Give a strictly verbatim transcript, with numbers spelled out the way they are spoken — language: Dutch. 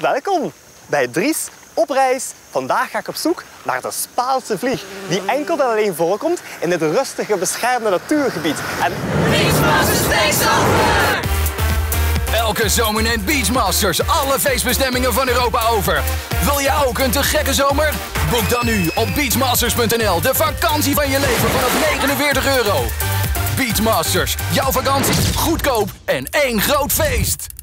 Welkom bij Dries op reis. Vandaag ga ik op zoek naar de Spaanse vlieg, die enkel en alleen voorkomt in dit rustige, beschermde natuurgebied. En Beachmasters feestdagen! Elke zomer neemt Beachmasters alle feestbestemmingen van Europa over. Wil jij ook een te gekke zomer? Boek dan nu op beachmasters punt n l de vakantie van je leven vanaf negenenveertig euro. Beachmasters, jouw vakantie goedkoop en één groot feest.